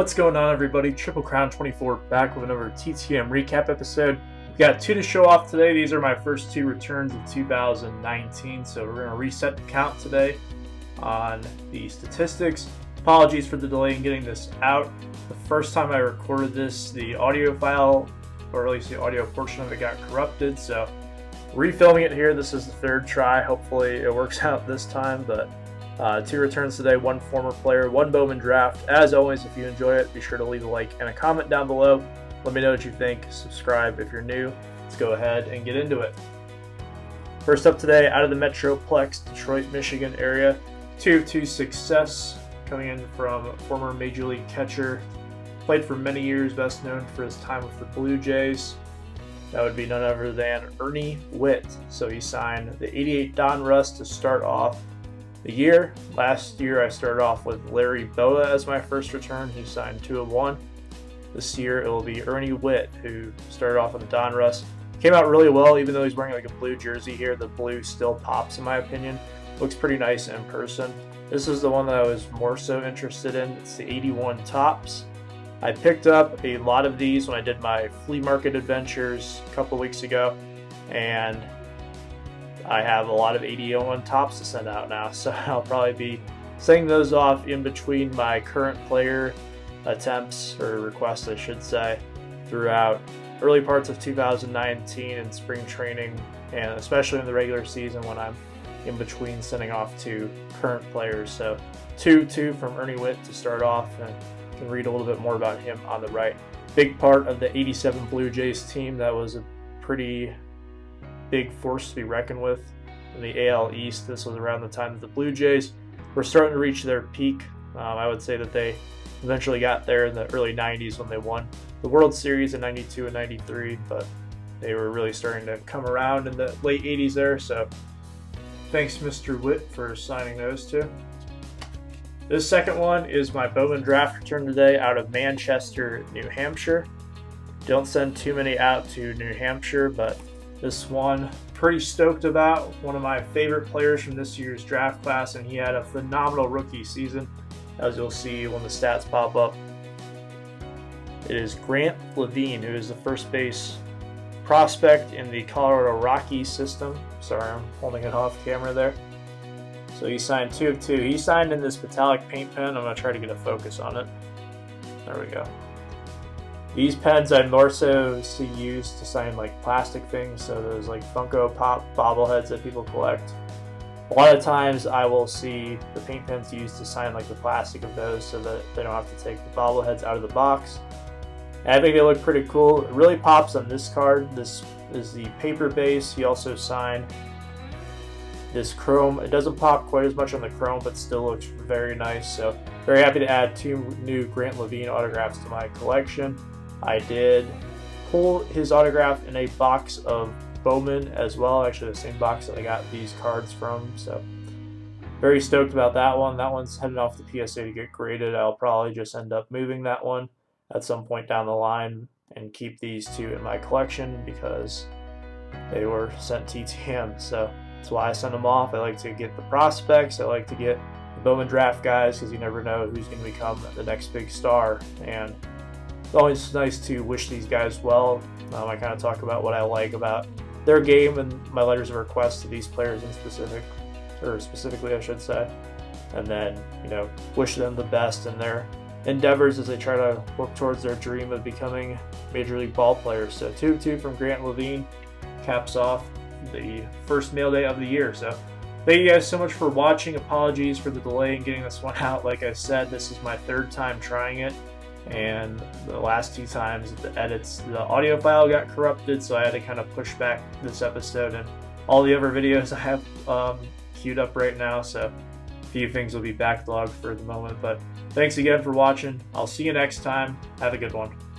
What's going on, everybody? Triple Crown 24 back with another TTM recap episode. We've got two to show off today. These are my first two returns of 2019, so we're going to reset the count today on the statistics. Apologies for the delay in getting this out. The first time I recorded this, the audio file, or at least the audio portion of it, got corrupted, so refilming it here. This is the third try. Hopefully it works out this time, but two returns today, one former player, one Bowman draft. As always, if you enjoy it, be sure to leave a like and a comment down below. Let me know what you think. Subscribe if you're new. Let's go ahead and get into it. First up today, out of the Metroplex, Detroit, Michigan area, 2 of 2 success, coming in from former Major League catcher. Played for many years, best known for his time with the Blue Jays. That would be none other than Ernie Whitt. So he signed the 88 Donruss to start off the year. Last year I started off with Larry Boa as my first return, who signed 2 of 1. This year it will be Ernie Whitt, who started off with the Donruss. Came out really well, even though he's wearing like a blue jersey here. The blue still pops in my opinion. Looks pretty nice in person. This is the one that I was more so interested in. It's the 81 Tops. I picked up a lot of these when I did my flea market adventures a couple weeks ago, and I have a lot of 81 Tops to send out now, so I'll probably be sending those off in between my current player attempts, or requests I should say, throughout early parts of 2019 and spring training, and especially in the regular season when I'm in between sending off to current players. So 2-2 from Ernie Whitt to start off, and you can read a little bit more about him on the right. Big part of the 87 Blue Jays team. That was a pretty big force to be reckoned with in the AL East. This was around the time that the Blue Jays were starting to reach their peak. I would say that they eventually got there in the early 90s when they won the World Series in 92 and 93, but they were really starting to come around in the late 80s there. So thanks, Mr. Whitt, for signing those two. This second one is my Bowman draft return today out of Manchester, New Hampshire. Don't send too many out to New Hampshire, but this one, pretty stoked about. One of my favorite players from this year's draft class, and he had a phenomenal rookie season, as you'll see when the stats pop up. It is Grant Lavigne, who is the first base prospect in the Colorado Rockies system. Sorry, I'm holding it off camera there. So he signed 2 of 2. He signed in this metallic paint pen. I'm gonna try to get a focus on it. There we go. These pens I more so see used to sign like plastic things, so those like Funko Pop bobbleheads that people collect. A lot of times I will see the paint pens used to sign like the plastic of those so that they don't have to take the bobbleheads out of the box. And I think they look pretty cool. It really pops on this card. This is the paper base. He also signed this chrome. It doesn't pop quite as much on the chrome, but still looks very nice. So very happy to add 2 new Grant Lavigne autographs to my collection. I did pull his autograph in a box of Bowman as well, actually the same box that I got these cards from, so very stoked about that one. That one's headed off the PSA to get graded. I'll probably just end up moving that one at some point down the line and keep these two in my collection because they were sent TTM, so that's why I send them off. I like to get the prospects, I like to get the Bowman draft guys, because you never know who's going to become the next big star, and it's always nice to wish these guys well. I kind of talk about what I like about their game and my letters of request to these players in specifically, I should say. And then, you know, wish them the best in their endeavors as they try to work towards their dream of becoming Major League ball players. So 2 of 2 from Grant Lavigne caps off the first mail day of the year. So thank you guys so much for watching. Apologies for the delay in getting this one out. Like I said, this is my third time trying it, and the last 2 times the edits, the audio file got corrupted, so I had to kind of push back this episode and all the other videos I have queued up right now, so a few things will be backlogged for the moment. But thanks again for watching. I'll see you next time. Have a good one.